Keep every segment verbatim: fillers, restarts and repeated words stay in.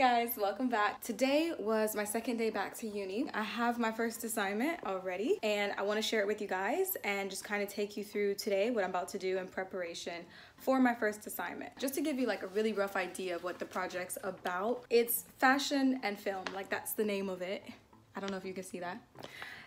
Hey guys, welcome back. Today was my second day back to uni. I have my first assignment already and I want to share it with you guys and just kind of take you through today what I'm about to do in preparation for my first assignment. Just to give you like a really rough idea of what the project's about, it's fashion and film, like that's the name of it. I don't know if you can see that.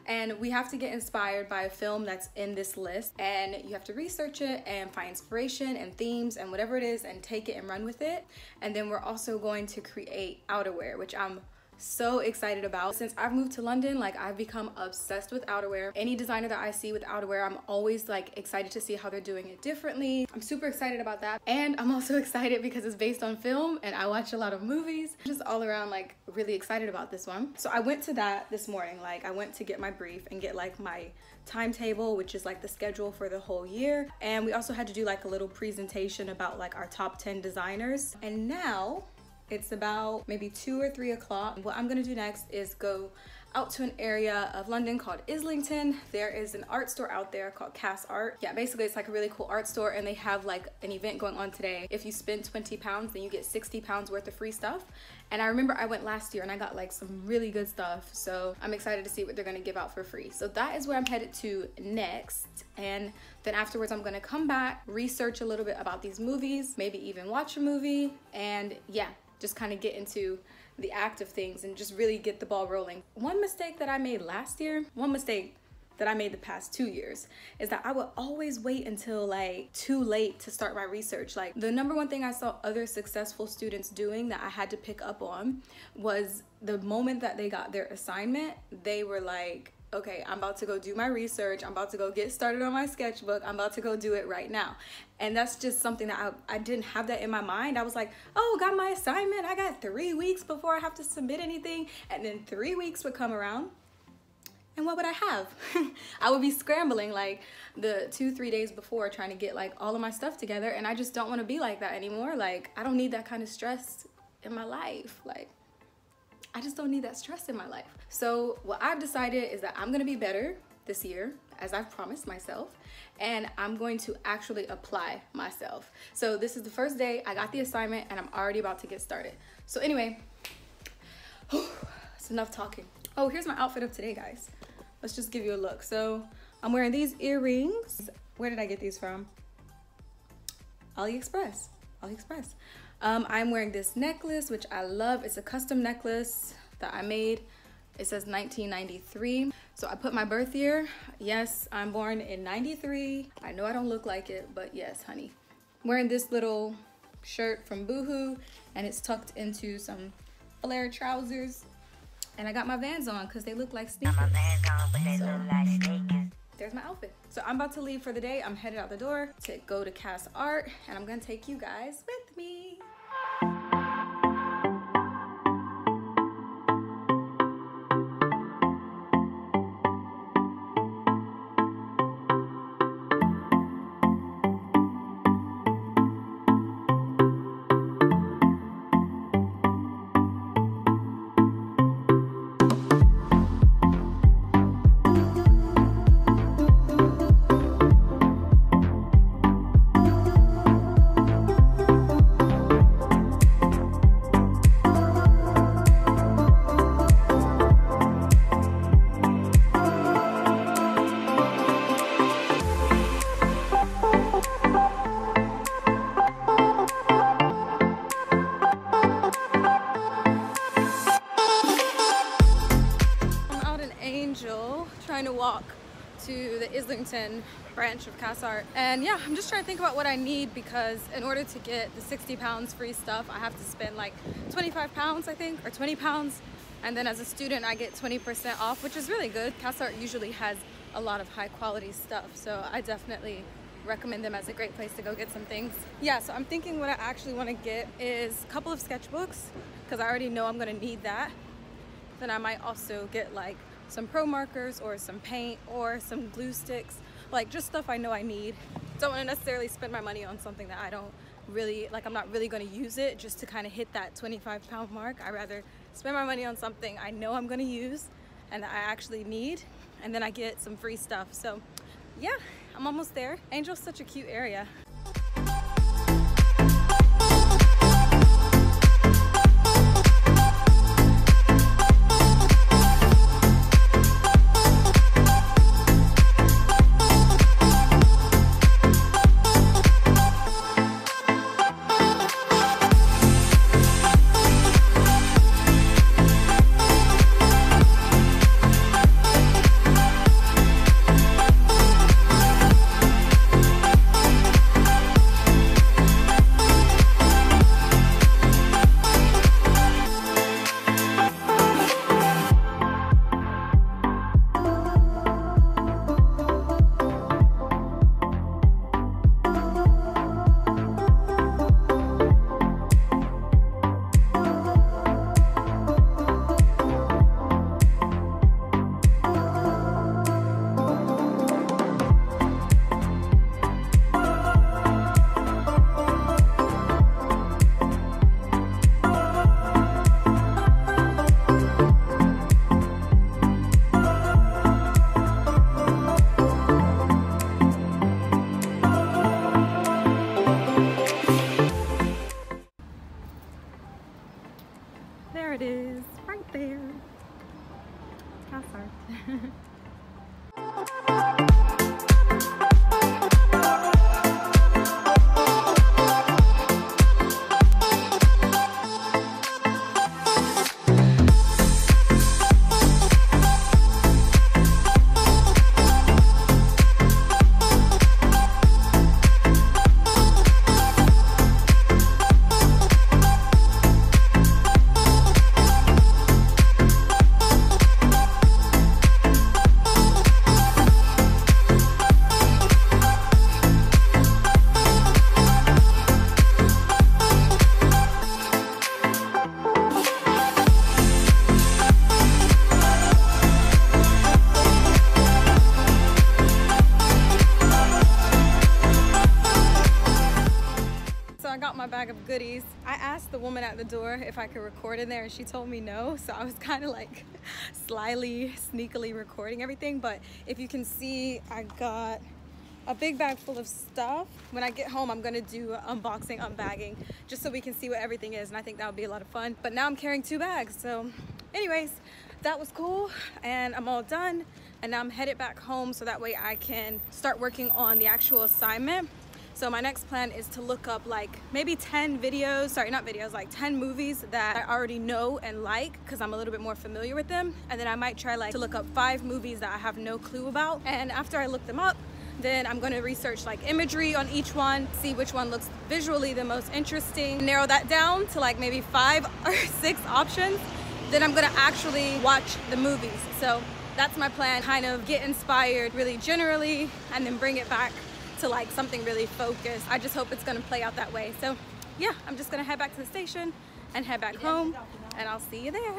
And we have to get inspired by a film that's in this list, and you have to research it and find inspiration and themes and whatever it is and take it and run with it. And then we're also going to create outerwear, which I'm so excited about. Since I've moved to London, like I've become obsessed with outerwear. Any designer that I see with outerwear, I'm always like excited to see how they're doing it differently. I'm super excited about that. And I'm also excited because it's based on film and I watch a lot of movies. Just all around like really excited about this one. So I went to that this morning. Like I went to get my brief and get like my timetable, which is like the schedule for the whole year. And we also had to do like a little presentation about like our top ten designers. And now, it's about maybe two or three o'clock. What I'm gonna do next is go out to an area of London called Islington. There is an art store out there called Cass Art. Yeah, basically it's like a really cool art store and they have like an event going on today. If you spend twenty pounds, then you get sixty pounds worth of free stuff. And I remember I went last year and I got like some really good stuff. So I'm excited to see what they're gonna give out for free. So that is where I'm headed to next. And then afterwards I'm gonna come back, research a little bit about these movies, maybe even watch a movie, and yeah, just kind of get into the act of things and just really get the ball rolling. One mistake that I made last year, one mistake that I made the past two years is that I would always wait until like too late to start my research. Like the number one thing I saw other successful students doing that I had to pick up on was the moment that they got their assignment, they were like, okay, I'm about to go do my research. I'm about to go get started on my sketchbook. I'm about to go do it right now. And that's just something that I, I didn't have that in my mind. I was like, oh, got my assignment. I got three weeks before I have to submit anything. And then three weeks would come around. And what would I have? I would be scrambling like the two, three days before trying to get like all of my stuff together. And I just don't want to be like that anymore. Like, I don't need that kind of stress in my life. Like, I just don't need that stress in my life. So what I've decided is that I'm gonna be better this year, as I've promised myself, and I'm going to actually apply myself. So this is the first day, I got the assignment, and I'm already about to get started. So anyway, whew, it's enough talking. Oh, here's my outfit of today, guys. Let's just give you a look. So I'm wearing these earrings. Where did I get these from? AliExpress, AliExpress. Um, I'm wearing this necklace, which I love. It's a custom necklace that I made. It says nineteen ninety-three. So I put my birth year. Yes, I'm born in ninety-three. I know I don't look like it, but yes, honey. I'm wearing this little shirt from Boohoo, and it's tucked into some flare trousers. And I got my Vans on because they look like sneakers. My Vans on, but they so, look like sneakers. There's my outfit. So I'm about to leave for the day. I'm headed out the door to go to Cass Art, and I'm gonna take you guys with me. To the Islington branch of Cass Art, and yeah, I'm just trying to think about what I need, because in order to get the sixty pounds free stuff I have to spend like twenty-five pounds, I think, or twenty pounds, and then as a student I get twenty percent off, which is really good. Cass Art usually has a lot of high quality stuff, so I definitely recommend them as a great place to go get some things. Yeah, so I'm thinking what I actually want to get is a couple of sketchbooks, because I already know I'm going to need that. Then I might also get like some pro markers or some paint or some glue sticks, like just stuff I know I need. Don't want to necessarily spend my money on something that I don't really, like I'm not really going to use it just to kind of hit that twenty-five pound mark. I'd rather spend my money on something I know I'm going to use and that I actually need, and then I get some free stuff. So yeah, I'm almost there. Angel's such a cute area. goodies. I asked the woman at the door if I could record in there and she told me no, so I was kind of like slyly, sneakily recording everything. But if you can see, I got a big bag full of stuff. When I get home, I'm gonna do unboxing, unbagging, just so we can see what everything is, and I think that would be a lot of fun. But now I'm carrying two bags, so anyways, that was cool and I'm all done, and now I'm headed back home so that way I can start working on the actual assignment. So my next plan is to look up like maybe ten videos sorry not videos like ten movies that I already know and like, because I'm a little bit more familiar with them, and then I might try like to look up five movies that I have no clue about, and after I look them up, then I'm going to research like imagery on each one, see which one looks visually the most interesting, narrow that down to like maybe five or six options. Then I'm going to actually watch the movies. So that's my plan, kind of get inspired really generally and then bring it back to like something really focused. I just hope it's going to play out that way. So yeah, I'm just going to head back to the station and head back home, and I'll see you there.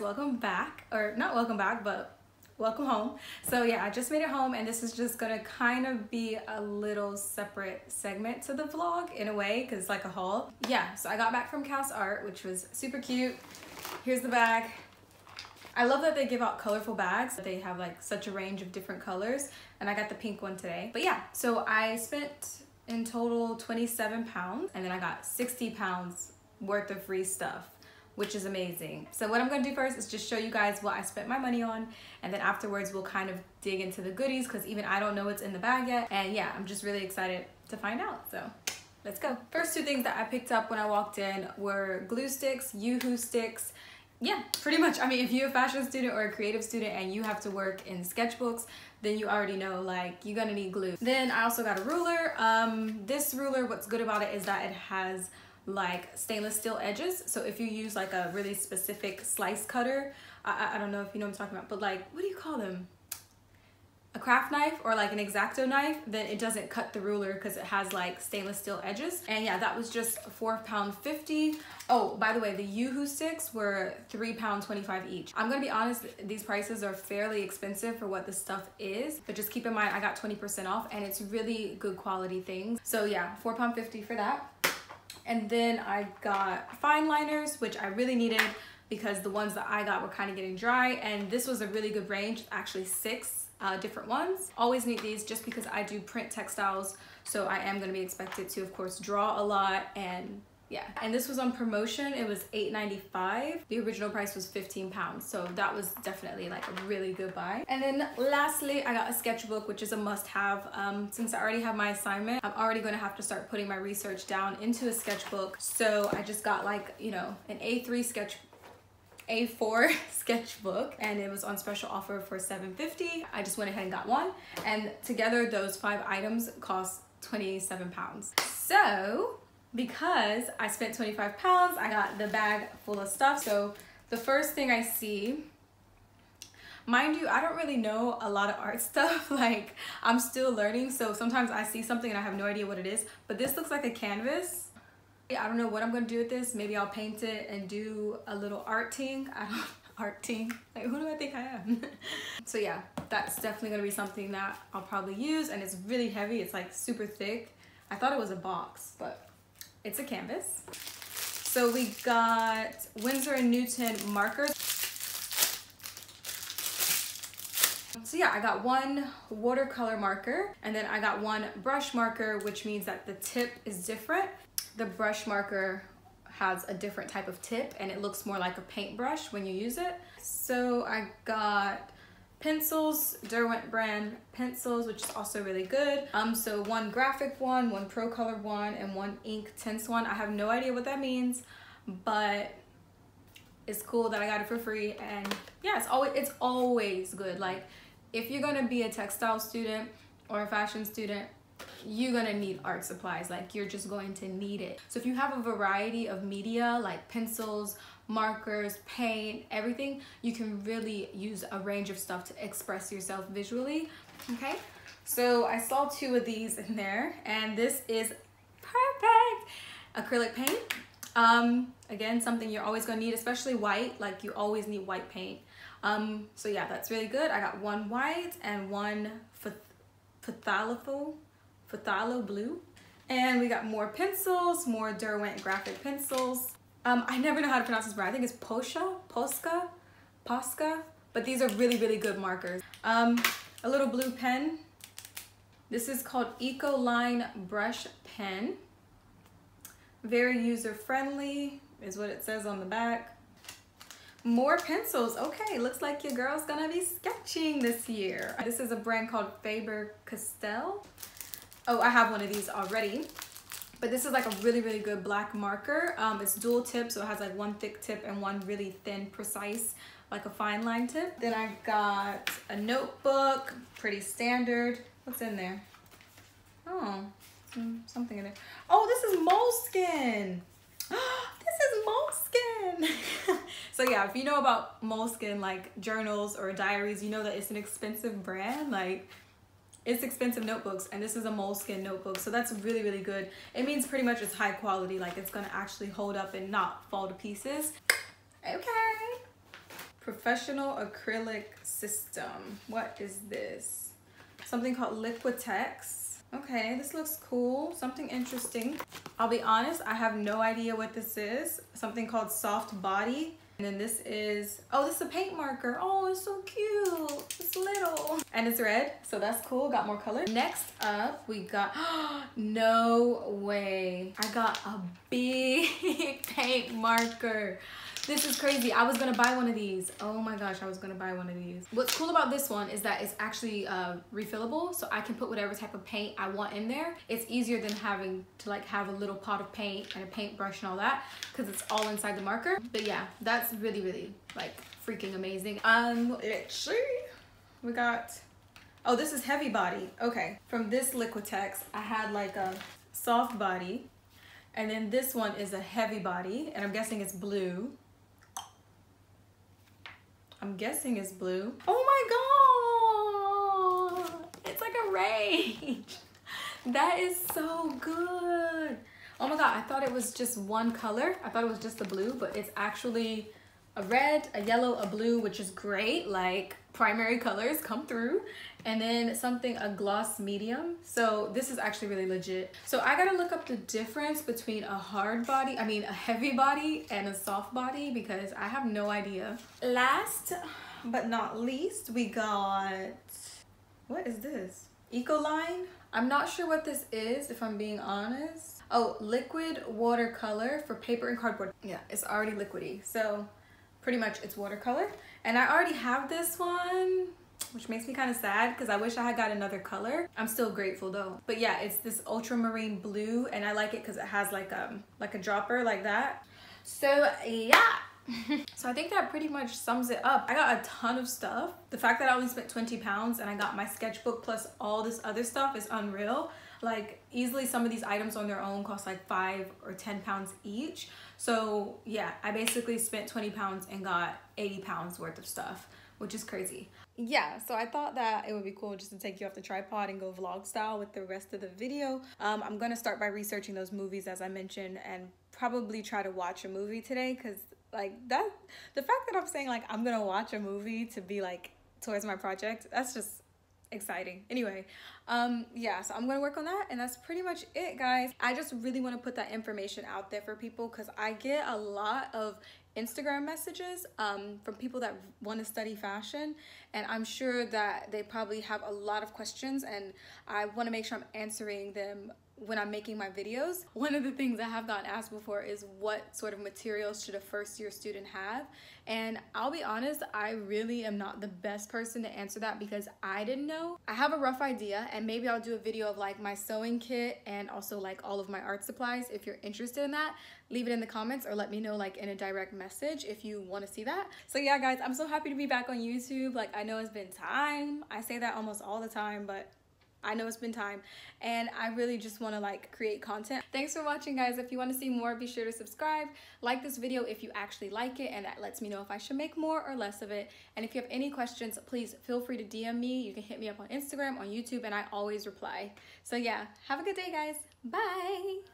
Welcome back, or not welcome back, but welcome home. So yeah, I just made it home, and this is just gonna kind of be a little separate segment to the vlog in a way, because it's like a haul. Yeah, so I got back from Cass Art, which was super cute. Here's the bag. I love that they give out colorful bags. They have like such a range of different colors, and I got the pink one today. But yeah, so I spent in total twenty-seven pounds, and then I got sixty pounds worth of free stuff, which is amazing. So what I'm gonna do first is just show you guys what I spent my money on, and then afterwards we'll kind of dig into the goodies, because even I don't know what's in the bag yet. And yeah, I'm just really excited to find out, so let's go. First two things that I picked up when I walked in were glue sticks, U H U sticks. Yeah, pretty much. I mean, if you're a fashion student or a creative student and you have to work in sketchbooks, then you already know like you're gonna need glue. Then I also got a ruler. Um, this ruler, what's good about it is that it has like stainless steel edges, so if you use like a really specific slice cutter, I, I don't know if you know what I'm talking about, but like, what do you call them, a craft knife or like an X-Acto knife, then it doesn't cut the ruler because it has like stainless steel edges. And yeah, that was just four pounds fifty. Oh, by the way, the U H U sticks were three pounds twenty-five each. I'm gonna be honest, these prices are fairly expensive for what this stuff is, but just keep in mind I got twenty percent off, and it's really good quality things. So yeah, four pounds fifty for that. And then I got fine liners, which I really needed because the ones that I got were kind of getting dry, and this was a really good range, actually six uh, different ones. Always need these just because I do print textiles, so I am gonna be expected to, of course, draw a lot, and yeah. And this was on promotion, it was eight ninety-five. The original price was fifteen pounds, so that was definitely like a really good buy. And then lastly, I got a sketchbook, which is a must-have. Um, since I already have my assignment, I'm already gonna have to start putting my research down into a sketchbook. So I just got like, you know, an A three sketch, A four sketchbook, and it was on special offer for seven fifty. I just went ahead and got one, and together those five items cost twenty-seven pounds. So, because I spent twenty-five pounds, I got the bag full of stuff. So the first thing I see, mind you, I don't really know a lot of art stuff. Like, I'm still learning, so sometimes I see something and I have no idea what it is, but this looks like a canvas. I don't know what I'm gonna do with this. Maybe I'll paint it and do a little arting. I don't art team, like, who do I think I am? So yeah, that's definitely gonna be something that I'll probably use, and it's really heavy. It's like super thick. I thought it was a box, but it's a canvas. So we got Winsor and Newton markers. So yeah, I got one watercolor marker, and then I got one brush marker, which means that the tip is different. The brush marker has a different type of tip, and it looks more like a paintbrush when you use it. So I got pencils, Derwent brand pencils, which is also really good. Um, so one graphic one, one pro color one, and one ink tense one. I have no idea what that means, but it's cool that I got it for free. And yeah, it's always it's always good. Like, if you're gonna be a textile student or a fashion student, you're gonna need art supplies. Like, you're just going to need it. So if you have a variety of media like pencils, markers, paint, everything, you can really use a range of stuff to express yourself visually. Okay, so I saw two of these in there, and this is perfect. Acrylic paint, um again, something you're always gonna need, especially white. Like, you always need white paint. Um so yeah, that's really good. I got one white and one phthalo phthalo blue, and we got more pencils, more Derwent graphic pencils. Um, I never know how to pronounce this brand. I think it's Posca, Posca, Posca. But these are really, really good markers. Um, a little blue pen. This is called Ecoline brush pen. Very user-friendly is what it says on the back. More pencils. Okay, looks like your girl's gonna be sketching this year. This is a brand called Faber Castell. Oh, I have one of these already. But this is like a really, really good black marker. Um, it's dual tip, so it has like one thick tip and one really thin, precise, like a fine line tip. Then I got a notebook, pretty standard. What's in there? Oh, something in there. Oh, this is Moleskine. This is Moleskine. So yeah, if you know about Moleskine, like journals or diaries, you know that it's an expensive brand. Like, it's expensive notebooks, and this is a Moleskine notebook, so that's really, really good. It means pretty much it's high quality, like it's gonna actually hold up and not fall to pieces. Okay. Professional acrylic system. What is this? Something called Liquitex. Okay, this looks cool, something interesting. I'll be honest, I have no idea what this is. Something called soft body. And then this is, oh, this is a paint marker. Oh, it's so cute. It's little. And it's red, so that's cool. Got more color. Next up, we got, no way. I got a big paint marker. This is crazy. I was gonna buy one of these. Oh my gosh, I was gonna buy one of these. What's cool about this one is that it's actually uh, refillable, so I can put whatever type of paint I want in there. It's easier than having to like have a little pot of paint and a paintbrush and all that, because it's all inside the marker. But yeah, that's really, really like freaking amazing. Um let's see, we got, oh, this is heavy body. Okay, from this Liquitex I had like a soft body, and then this one is a heavy body, and I'm guessing it's blue. I'm guessing it's blue. Oh my god, it's like a rage. That is so good. Oh my god, I thought it was just one color. I thought it was just the blue, but it's actually a red, a yellow, a blue, which is great. Like, primary colors come through. And then something, a gloss medium. So this is actually really legit. So I gotta look up the difference between a hard body, I mean a heavy body, and a soft body, because I have no idea. Last but not least, we got, what is this? Ecoline? I'm not sure what this is, if I'm being honest. Oh, liquid watercolor for paper and cardboard. Yeah, it's already liquidy, so pretty much it's watercolor. And I already have this one, which makes me kind of sad because I wish I had got another color. I'm still grateful though. But yeah, it's this ultramarine blue, and I like it because it has like um like a dropper like that. So yeah. So I think that pretty much sums it up. I got a ton of stuff. The fact that I only spent twenty pounds and I got my sketchbook plus all this other stuff is unreal. Like, easily some of these items on their own cost like five or ten pounds each. So yeah, I basically spent twenty pounds and got eighty pounds worth of stuff, which is crazy. Yeah, so I thought that it would be cool just to take you off the tripod and go vlog style with the rest of the video. Um, I'm gonna start by researching those movies as I mentioned, and probably try to watch a movie today, because like that, the fact that I'm saying like I'm gonna watch a movie to be like towards my project, that's just exciting. Anyway, um yeah, so I'm gonna work on that, and that's pretty much it, guys. I just really want to put that information out there for people, because I get a lot of Instagram messages um, from people that want to study fashion, and I'm sure that they probably have a lot of questions, and I want to make sure I'm answering them when I'm making my videos. One of the things I have gotten asked before is what sort of materials should a first year student have, and I'll be honest, I really am not the best person to answer that, because I didn't know. I have a rough idea, and maybe I'll do a video of like my sewing kit and also like all of my art supplies. If you're interested in that, leave it in the comments, or let me know like in a direct message if you want to see that. So yeah guys, I'm so happy to be back on YouTube. Like, I know it's been time. I say that almost all the time, but I know it's been time and I really just want to like create content. Thanks for watching, guys. If you want to see more, be sure to subscribe, like this video if you actually like it, and that lets me know if I should make more or less of it. And if you have any questions, please feel free to D M me. You can hit me up on Instagram, on YouTube, and I always reply. So yeah, have a good day, guys. Bye.